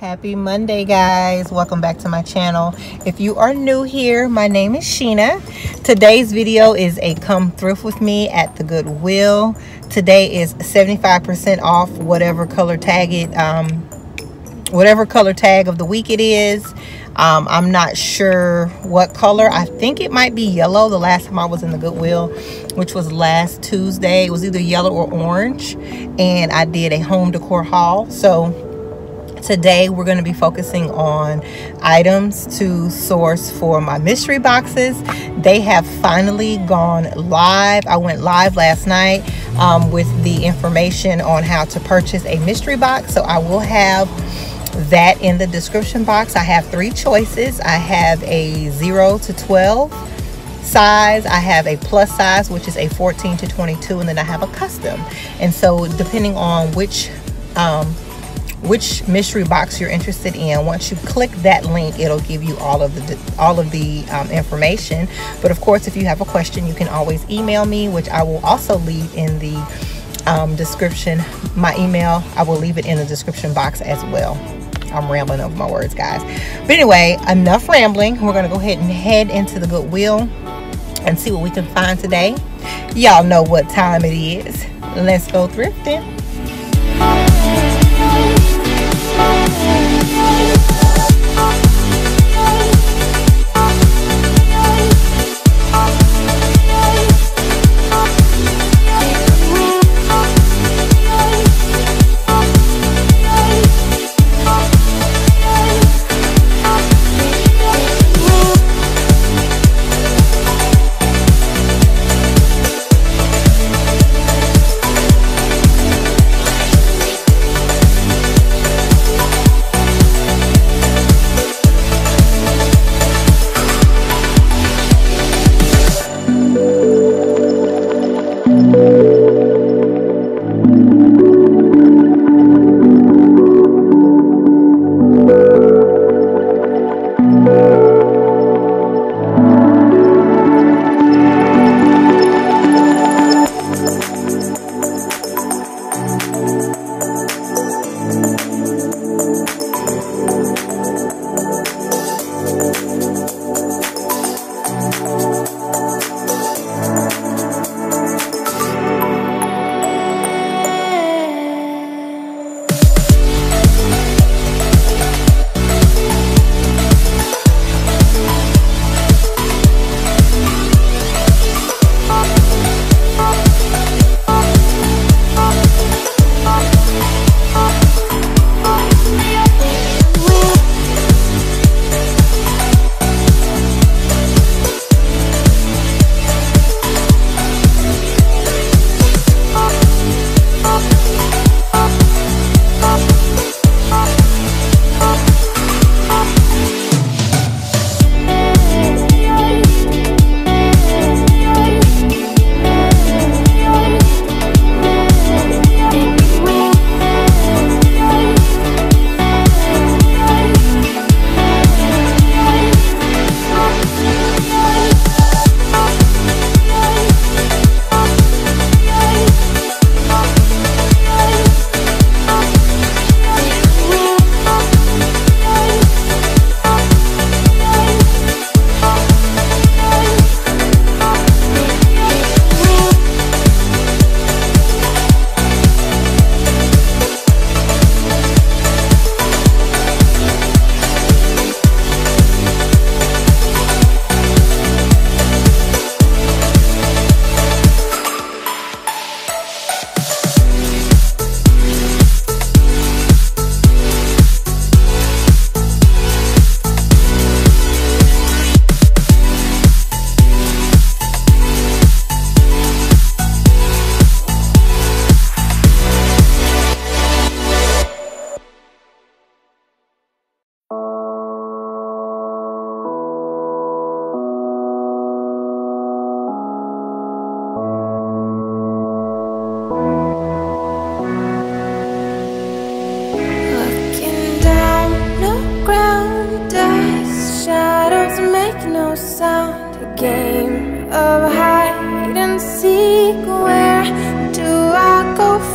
Happy Monday, guys. Welcome back to my channel. If you are new here, my name is Sheena. Today's video is a come thrift with me at the Goodwill. Today is 75% off whatever color tag it whatever color tag of the week it is. I'm not sure what color. I think it might be yellow. The last time I was in the Goodwill, which was last Tuesday, it was either yellow or orange, and I did a home decor haul. So today we're going to be focusing on items to source for my mystery boxes. They have finally gone live. I went live last night with the information on how to purchase a mystery box, so I will have that in the description box. I have three choices. I have a 0 to 12 size, I have a plus size, which is a 14 to 22, and then I have a custom. And so depending on which mystery box you're interested in, once you click that link, it'll give you all of the information. But of course, if you have a question, you can always email me, which I will also leave in the description. My email, I will leave it in the description box as well. I'm rambling over my words, guys, but anyway, enough rambling. We're gonna go ahead and head into the Goodwill and see what we can find today. Y'all know what time it is. Let's go thrifting.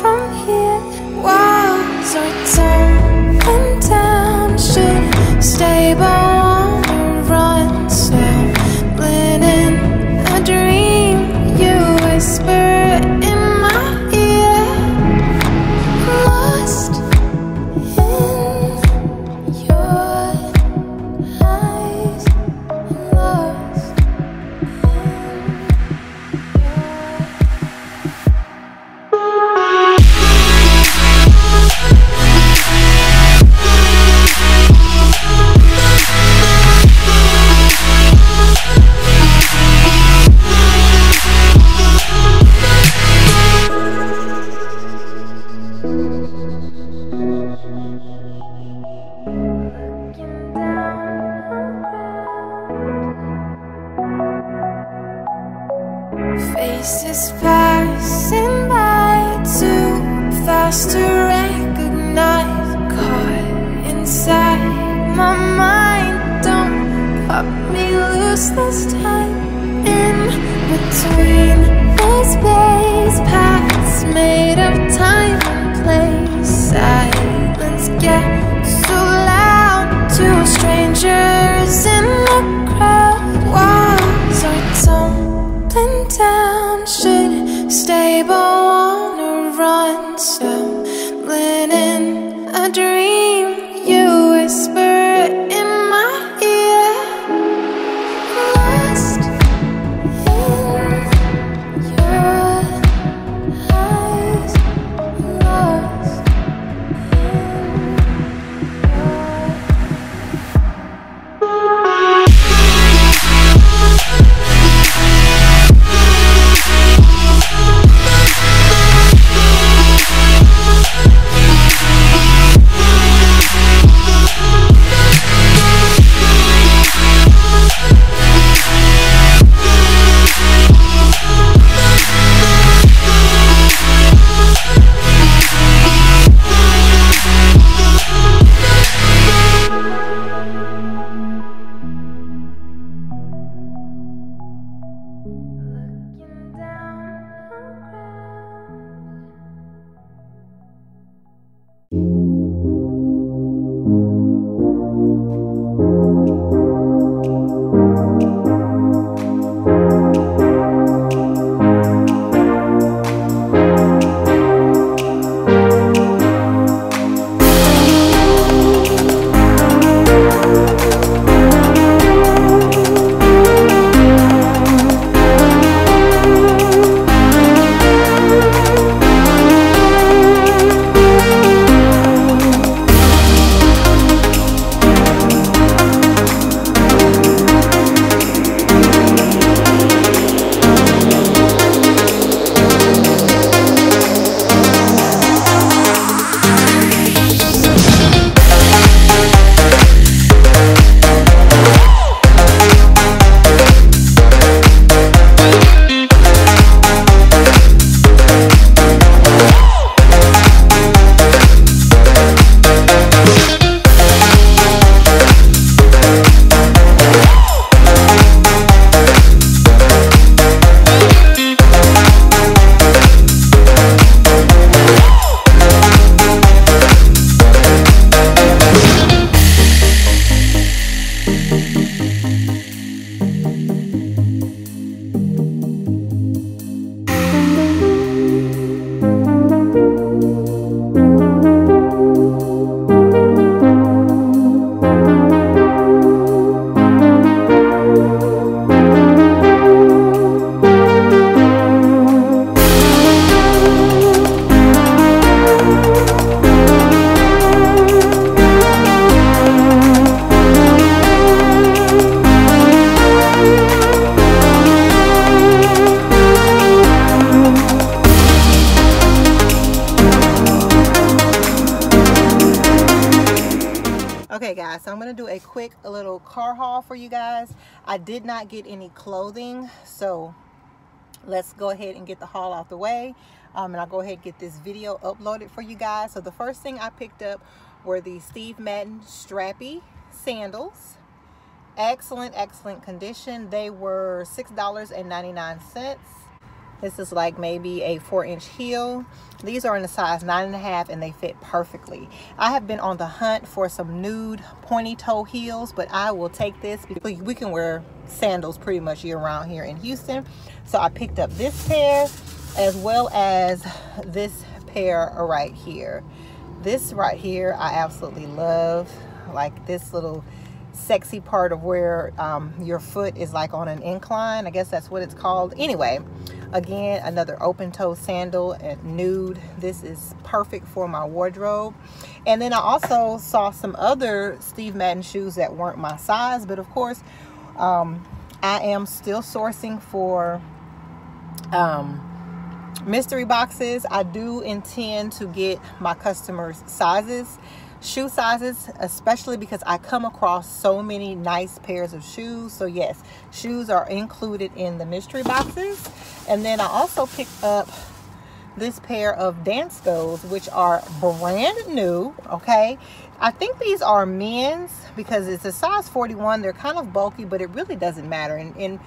From here, walls are torn down. is passing by, too fast to recognize. Caught inside my mind, don't pop me loose this time. In between the space, paths made of time and place. Silence gets so loud, two strangers in the crowd. Walls are tumbling down, should stay but wanna run. Stumbling in a dream, you whisper in my ear, lost in your eyes, lost in your eyes. Okay guys, so I'm gonna do a quick little car haul for you guys. I did not get any clothing, so let's go ahead and get the haul out the way, and I'll go ahead and get this video uploaded for you guys. So the first thing I picked up were the Steve Madden strappy sandals. Excellent condition. They were $6.99. This is like maybe a 4-inch heel. These are in the size 9.5 and they fit perfectly. I have been on the hunt for some nude pointy toe heels, but I will take this because we can wear sandals pretty much year round here in Houston. So I picked up this pair as well as this pair right here. This right here, I absolutely love, like this little sexy part of where your foot is like on an incline. I guess that's what it's called. Anyway, again, another open toe sandal and nude. This is perfect for my wardrobe. And then I also saw some other Steve Madden shoes that weren't my size, but of course I am still sourcing for mystery boxes. I do intend to get my customers' sizes shoe sizes, especially because I come across so many nice pairs of shoes. So yes, shoes are included in the mystery boxes. And then I also picked up this pair of Danskos, which are brand new. Okay, I think these are men's because it's a size 41. They're kind of bulky, but it really doesn't matter. And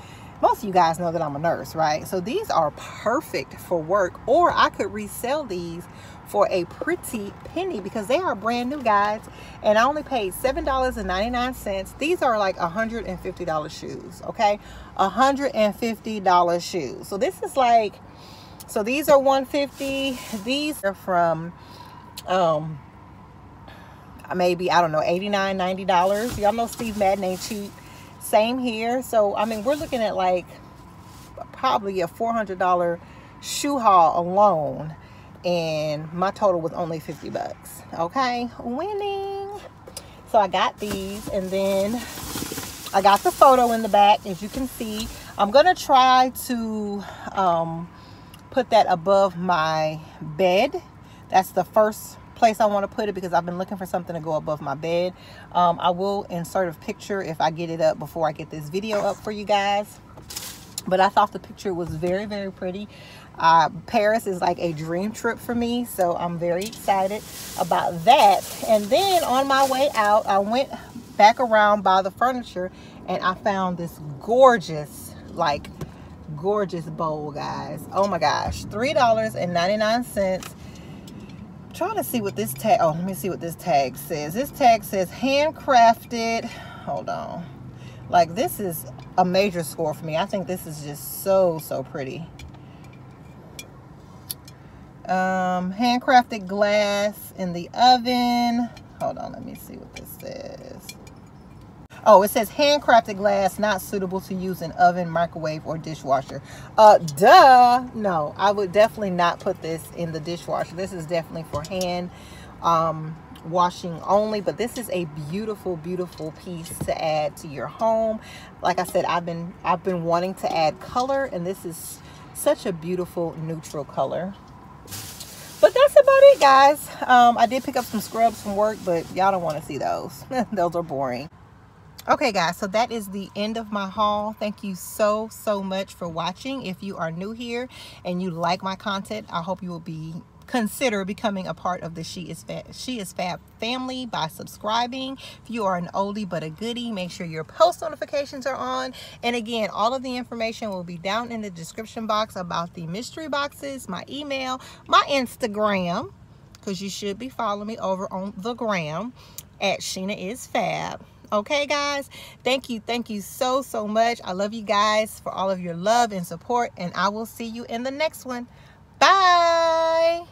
most of you guys know that I'm a nurse, right? So these are perfect for work, or I could resell these for a pretty penny because they are brand new, guys. And I only paid $7.99. These are like $150 shoes, okay? $150 shoes. So this is like, so these are $150. These are from maybe, I don't know, $89, $90. Y'all know Steve Madden ain't cheap. Same here. So I mean, we're looking at like probably a $400 shoe haul alone, and my total was only 50 bucks. Okay, winning. So I got these, and then I got the photo in the back, as you can see. I'm gonna try to put that above my bed. That's the first place I want to put it because I've been looking for something to go above my bed. I will insert a picture if I get it up before I get this video up for you guys. But I thought the picture was very, very pretty. Paris is like a dream trip for me, so I'm very excited about that. And then on my way out, I went back around by the furniture and I found this gorgeous, like, gorgeous bowl, guys. Oh my gosh, $3.99. Trying to see what this tag, oh, let me see what this tag says. This tag says handcrafted. Hold on, like, this is a major score for me. I think this is just so pretty. Handcrafted glass in the oven. Hold on, let me see what this says. Oh, it says handcrafted glass, not suitable to use in oven, microwave, or dishwasher. Duh. No, I would definitely not put this in the dishwasher. This is definitely for hand washing only. But this is a beautiful, beautiful piece to add to your home. Like I said, I've been wanting to add color, and this is such a beautiful neutral color. But that's about it, guys. I did pick up some scrubs from work, but y'all don't want to see those. Those are boring. Okay guys, so that is the end of my haul. Thank you so much for watching. If you are new here and you like my content, I hope you will consider becoming a part of the She is Fab family by subscribing. If you are an oldie but a goodie, make sure your post notifications are on. And again, all of the information will be down in the description box about the mystery boxes, my email, my Instagram, because you should be following me over on the gram at SheenaIsFab. Okay guys, thank you so much. I love you guys for all of your love and support, and I will see you in the next one. Bye.